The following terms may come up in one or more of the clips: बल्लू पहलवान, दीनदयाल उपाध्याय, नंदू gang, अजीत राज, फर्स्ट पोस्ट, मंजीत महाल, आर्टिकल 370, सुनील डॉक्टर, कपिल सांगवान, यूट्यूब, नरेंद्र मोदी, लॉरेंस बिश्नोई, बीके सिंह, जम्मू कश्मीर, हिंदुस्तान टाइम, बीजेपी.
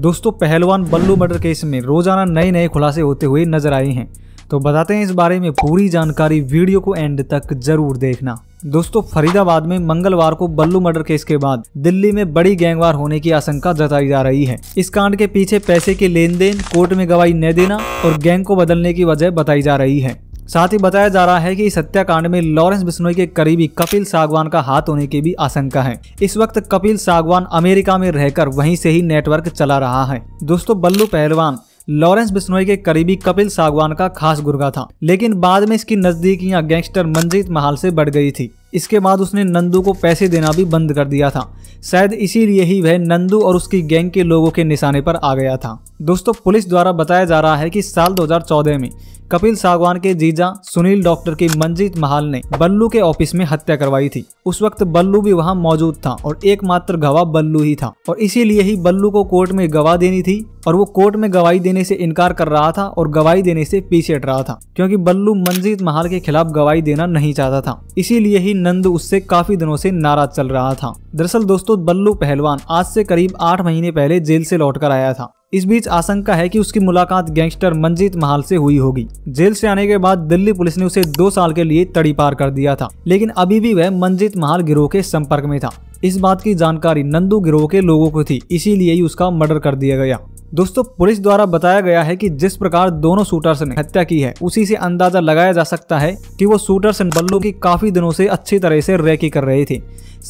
दोस्तों पहलवान बल्लू murder case में रोजाना नए नए खुलासे होते हुए नजर आए हैं, तो बताते हैं इस बारे में पूरी जानकारी, वीडियो को एंड तक जरूर देखना। दोस्तों फरीदाबाद में मंगलवार को बल्लू मर्डर केस के बाद दिल्ली में बड़ी गैंगवार होने की आशंका जताई जा रही है। इस कांड के पीछे पैसे के लेन देन, कोर्ट में गवाही न देना और गैंग को बदलने की वजह बताई जा रही है। साथ ही बताया जा रहा है कि इस हत्याकांड में लॉरेंस बिश्नोई के करीबी कपिल सांगवान का हाथ होने की भी आशंका है। इस वक्त कपिल सांगवान अमेरिका में रहकर वहीं से ही नेटवर्क चला रहा है। दोस्तों बल्लू पहलवान लॉरेंस बिश्नोई के करीबी कपिल सांगवान का खास गुर्गा था, लेकिन बाद में इसकी नजदीकियां गैंगस्टर मंजीत महाल से बढ़ गई थी। इसके बाद उसने नंदू को पैसे देना भी बंद कर दिया था, शायद इसीलिए ही वह नंदू और उसकी गैंग के लोगों के निशाने पर आ गया था। दोस्तों पुलिस द्वारा बताया जा रहा है कि साल 2014 में कपिल सांगवान के जीजा सुनील डॉक्टर की मंजीत महाल ने बल्लू के ऑफिस में हत्या करवाई थी। उस वक्त बल्लू भी वहां मौजूद था और एकमात्र गवाह बल्लू ही था, और इसीलिए ही बल्लू को कोर्ट में गवाह देनी थी और वो कोर्ट में गवाही देने से इनकार कर रहा था और गवाही देने से पीछे हट रहा था, क्योंकि बल्लू मंजीत महाल के खिलाफ गवाही देना नहीं चाहता था। इसीलिए ही नंदू उससे काफी दिनों से नाराज चल रहा था। दरअसल दोस्तों बल्लू पहलवान आज से करीब 8 महीने पहले जेल से लौटकर आया था। इस बीच आशंका है कि उसकी मुलाकात गैंगस्टर मंजीत महाल से हुई होगी। जेल से आने के बाद दिल्ली पुलिस ने उसे 2 साल के लिए तड़ी पार कर दिया था, लेकिन अभी भी वह मंजीत महाल गिरोह के संपर्क में था। इस बात की जानकारी नंदू गिरोह के लोगों को थी, इसीलिए ही उसका मर्डर कर दिया गया। दोस्तों पुलिस द्वारा बताया गया है कि जिस प्रकार दोनों शूटर्स ने हत्या की है, उसी से अंदाजा लगाया जा सकता है कि वो शूटर्स बल्लू की काफी दिनों से अच्छी तरह से रेकी कर रहे थे।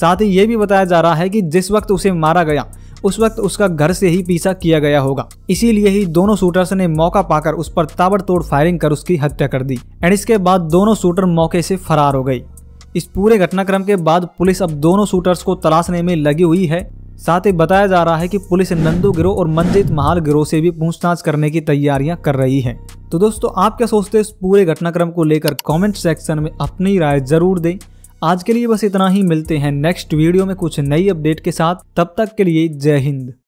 साथ ही ये भी बताया जा रहा है कि जिस वक्त उसे मारा गया उस वक्त उसका घर से ही पीछा किया गया होगा, इसीलिए ही दोनों शूटर्स ने मौका पाकर उस पर ताबड़तोड़ फायरिंग कर उसकी हत्या कर दी एंड इसके बाद दोनों शूटर मौके से फरार हो गई। इस पूरे घटनाक्रम के बाद पुलिस अब दोनों शूटर्स को तलाशने में लगी हुई है। साथ ही बताया जा रहा है कि पुलिस नंदू गिरोह और मंजीत महाल गिरोह से भी पूछताछ करने की तैयारियां कर रही है। तो दोस्तों आप क्या सोचते हैं इस पूरे घटनाक्रम को लेकर? कॉमेंट सेक्शन में अपनी राय जरूर दें। आज के लिए बस इतना ही, मिलते हैं नेक्स्ट वीडियो में कुछ नई अपडेट के साथ। तब तक के लिए जय हिंद।